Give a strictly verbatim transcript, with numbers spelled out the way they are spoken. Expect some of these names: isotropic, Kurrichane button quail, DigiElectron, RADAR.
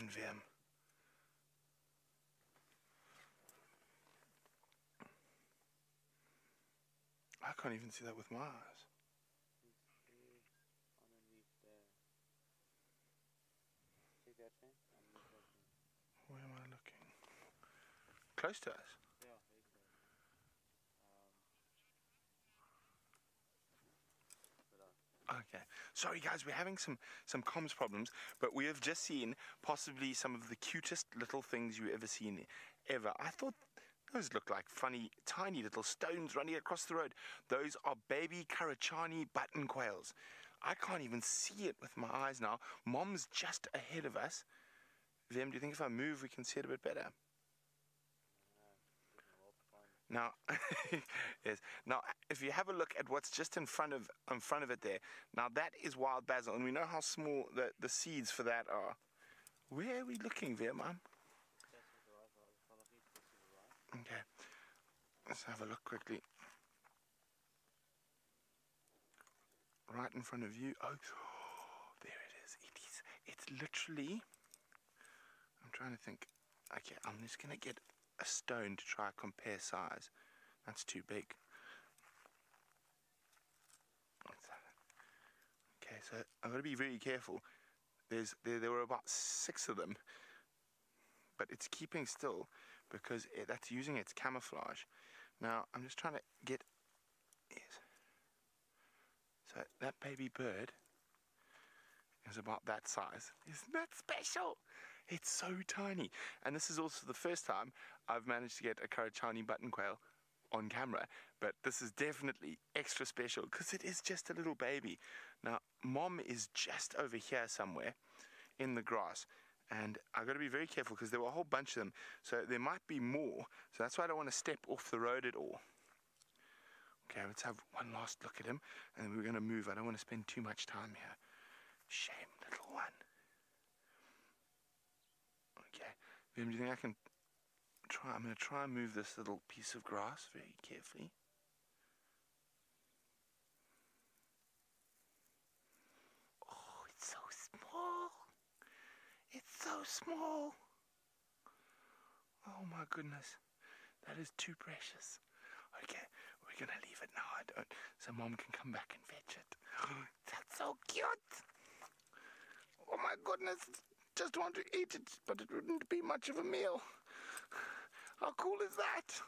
anwärmen. I can't even see that with my eyes. Where am I looking? Close to us? Yeah, very close. Um, okay. Sorry guys, we're having some, some comms problems, but we have just seen possibly some of the cutest little things you've ever seen, ever. I thought those look like funny, tiny little stones running across the road. Those are baby Kurrichane button quails. I can't even see it with my eyes now. Mom's just ahead of us. Vim, do you think if I move we can see it a bit better? Now, yes. Now, if you have a look at what's just in front of in front of it there, now that is wild basil, and we know how small the, the seeds for that are. Where are we looking, Vim, Mum? Okay, let's have a look quickly. Right in front of you. Oh, oh, there it is. It is. It's literally. I'm trying to think. Okay, I'm just gonna get a stone to try and compare size. That's too big. What's that? Okay, so I've got to be very careful. There's there. There were about six of them. But it's keeping still because it, that's using its camouflage. Now I'm just trying to get, yes. So that baby bird is about that size. Isn't that special? It's so tiny. And this is also the first time I've managed to get a Kurrichane button quail on camera, but this is definitely extra special because it is just a little baby. Now Mom is just over here somewhere in the grass. And I've got to be very careful because there were a whole bunch of them. So there might be more. So that's why I don't want to step off the road at all. Okay, let's have one last look at him. And then we're going to move. I don't want to spend too much time here. Shame, little one. Okay, Vim, do you think I can try? I'm going to try and move this little piece of grass very carefully. Oh, it's so small. It's so small. Oh my goodness. That is too precious. Okay, we're gonna leave it now, I don't. So Mom can come back and fetch it. That's so cute. Oh my goodness. Just want to eat it, but it wouldn't be much of a meal. How cool is that?